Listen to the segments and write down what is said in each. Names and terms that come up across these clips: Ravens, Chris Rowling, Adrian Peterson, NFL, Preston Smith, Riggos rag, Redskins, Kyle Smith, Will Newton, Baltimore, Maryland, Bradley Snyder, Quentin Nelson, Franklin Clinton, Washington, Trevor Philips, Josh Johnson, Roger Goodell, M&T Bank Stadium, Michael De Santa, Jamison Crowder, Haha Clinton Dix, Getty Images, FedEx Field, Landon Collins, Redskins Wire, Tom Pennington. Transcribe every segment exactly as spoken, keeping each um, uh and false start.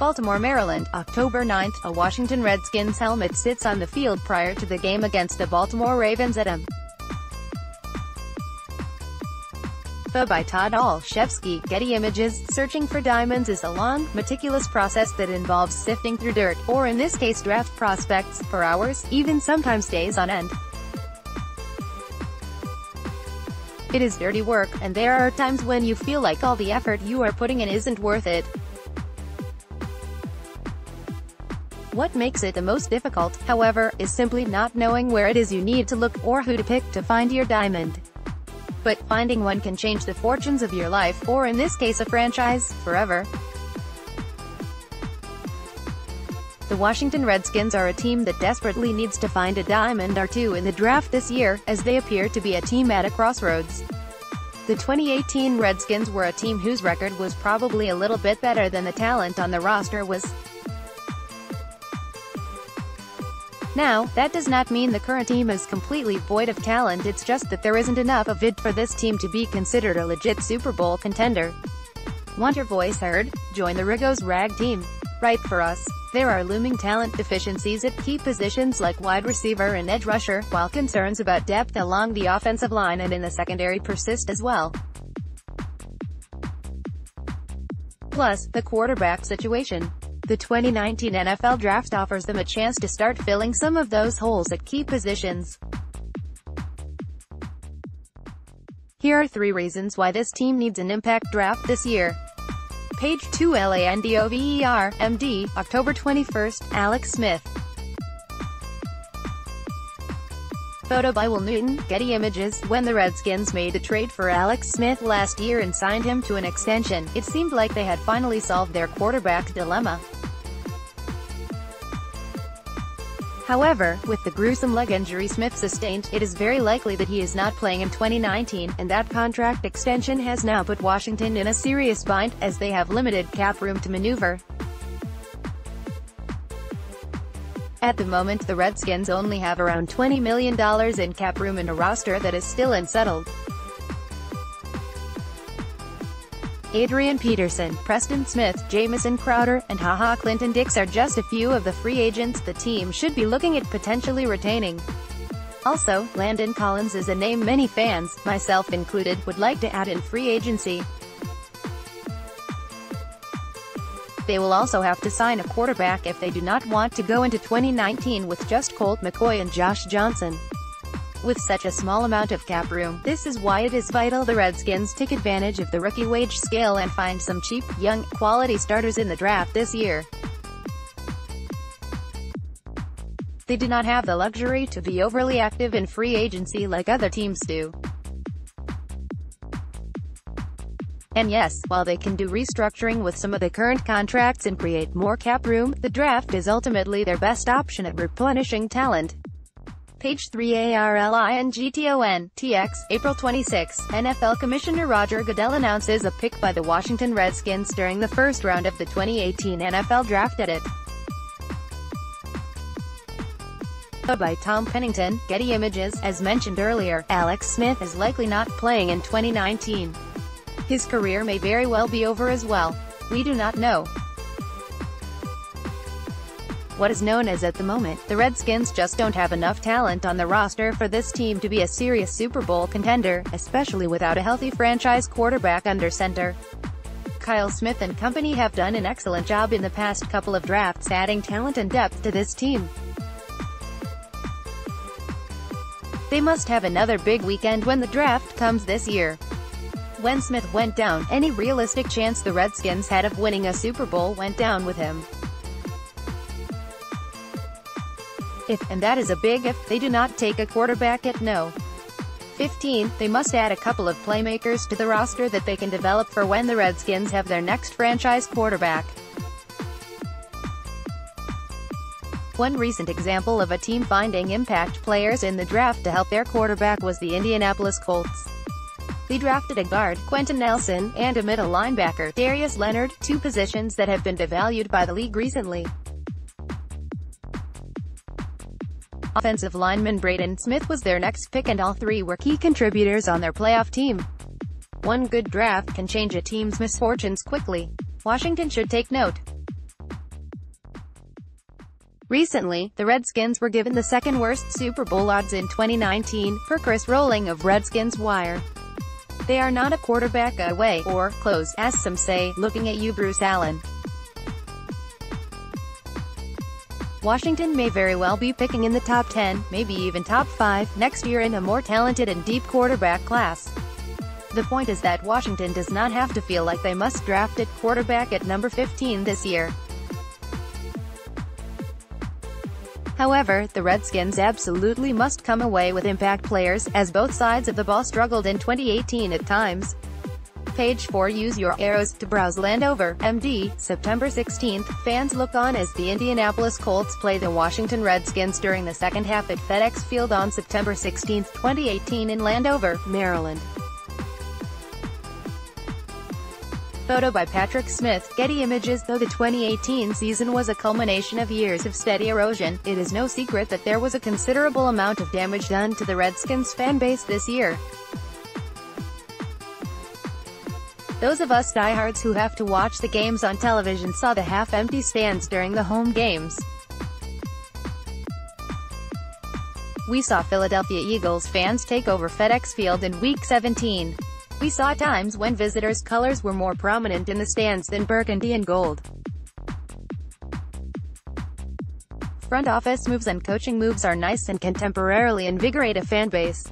Baltimore, Maryland, October ninth, a Washington Redskins helmet sits on the field prior to the game against the Baltimore Ravens at M and T by Todd Olszewski. Getty Images. Searching for diamonds is a long, meticulous process that involves sifting through dirt, or in this case draft prospects, for hours, even sometimes days on end. It is dirty work, and there are times when you feel like all the effort you are putting in isn't worth it. What makes it the most difficult, however, is simply not knowing where it is you need to look, or who to pick to find your diamond. But finding one can change the fortunes of your life, or in this case a franchise, forever. The Washington Redskins are a team that desperately needs to find a diamond or two in the draft this year, as they appear to be a team at a crossroads. The twenty eighteen Redskins were a team whose record was probably a little bit better than the talent on the roster was. Now, that does not mean the current team is completely void of talent, it's just that there isn't enough of it for this team to be considered a legit Super Bowl contender. Want your voice heard? Join the Riggos Rag team. Right for us. There are looming talent deficiencies at key positions like wide receiver and edge rusher, while concerns about depth along the offensive line and in the secondary persist as well. Plus, the quarterback situation. The twenty nineteen N F L Draft offers them a chance to start filling some of those holes at key positions. Here are three reasons why this team needs an impact draft this year. Page two. Landover, M D, October twenty-first, Alex Smith. Photo by Will Newton, Getty Images. When the Redskins made a trade for Alex Smith last year and signed him to an extension, it seemed like they had finally solved their quarterback dilemma. However, with the gruesome leg injury Smith sustained, it is very likely that he is not playing in twenty nineteen, and that contract extension has now put Washington in a serious bind, as they have limited cap room to maneuver. At the moment, the Redskins only have around twenty million dollars in cap room and a roster that is still unsettled. Adrian Peterson, Preston Smith, Jamison Crowder, and Haha Clinton Dix are just a few of the free agents the team should be looking at potentially retaining. Also, Landon Collins is a name many fans, myself included, would like to add in free agency. They will also have to sign a quarterback if they do not want to go into twenty nineteen with just Colt McCoy and Josh Johnson. With such a small amount of cap room, this is why it is vital the Redskins take advantage of the rookie wage scale and find some cheap, young, quality starters in the draft this year. They do not have the luxury to be overly active in free agency like other teams do. And yes, while they can do restructuring with some of the current contracts and create more cap room, the draft is ultimately their best option at replenishing talent. Page three. Arlington, April twenty-sixth, N F L Commissioner Roger Goodell announces a pick by the Washington Redskins during the first round of the twenty eighteen N F L Draft. Edit by Tom Pennington, Getty Images. As mentioned earlier, Alex Smith is likely not playing in twenty nineteen. His career may very well be over as well. We do not know. What is known as at the moment, the Redskins just don't have enough talent on the roster for this team to be a serious Super Bowl contender, especially without a healthy franchise quarterback under center. Kyle Smith and company have done an excellent job in the past couple of drafts adding talent and depth to this team. They must have another big weekend when the draft comes this year. When Smith went down, any realistic chance the Redskins had of winning a Super Bowl went down with him. If, and that is a big if, they do not take a quarterback at number fifteen, they must add a couple of playmakers to the roster that they can develop for when the Redskins have their next franchise quarterback. One recent example of a team finding impact players in the draft to help their quarterback was the Indianapolis Colts. They drafted a guard, Quentin Nelson, and a middle linebacker, Darius Leonard, two positions that have been devalued by the league recently. Offensive lineman Braden Smith was their next pick, and all three were key contributors on their playoff team. One good draft can change a team's misfortunes quickly. Washington should take note. Recently, the Redskins were given the second-worst Super Bowl odds in twenty nineteen, per Chris Rowling of Redskins Wire. They are not a quarterback away, or close, as some say, looking at you Bruce Allen. Washington may very well be picking in the top ten, maybe even top five, next year in a more talented and deep quarterback class. The point is that Washington does not have to feel like they must draft a quarterback at number fifteen this year. However, the Redskins absolutely must come away with impact players, as both sides of the ball struggled in twenty eighteen at times. Page four. Use your arrows to browse Landover, M D, September sixteenth. Fans look on as the Indianapolis Colts play the Washington Redskins during the second half at FedEx Field on September sixteenth, twenty eighteen in Landover, Maryland. Photo by Patrick Smith, Getty Images. Though the twenty eighteen season was a culmination of years of steady erosion, it is no secret that there was a considerable amount of damage done to the Redskins fan base this year. Those of us diehards who have to watch the games on television saw the half-empty stands during the home games. We saw Philadelphia Eagles fans take over FedEx Field in Week seventeen. We saw times when visitors' colors were more prominent in the stands than burgundy and gold. Front office moves and coaching moves are nice and can temporarily invigorate a fan base.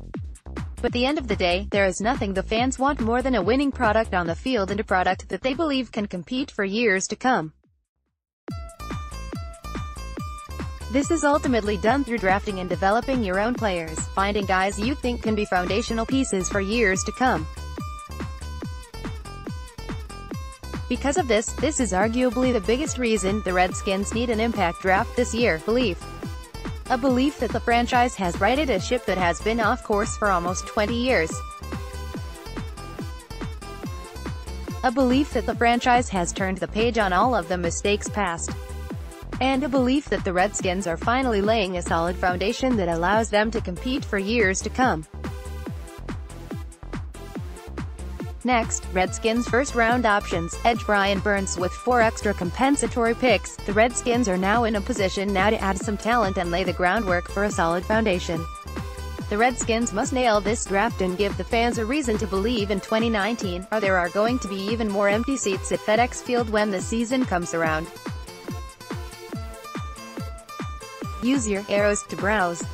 But at the end of the day, there is nothing the fans want more than a winning product on the field and a product that they believe can compete for years to come. This is ultimately done through drafting and developing your own players, finding guys you think can be foundational pieces for years to come. Because of this, this is arguably the biggest reason the Redskins need an impact draft this year, belief. A belief that the franchise has righted a ship that has been off course for almost twenty years. A belief that the franchise has turned the page on all of the mistakes past. And a belief that the Redskins are finally laying a solid foundation that allows them to compete for years to come. Next, Redskins first-round options, edge Brian Burns with four extra compensatory picks. The Redskins are now in a position now to add some talent and lay the groundwork for a solid foundation. The Redskins must nail this draft and give the fans a reason to believe in twenty nineteen, or there are going to be even more empty seats at FedEx Field when the season comes around. Use your arrows to browse.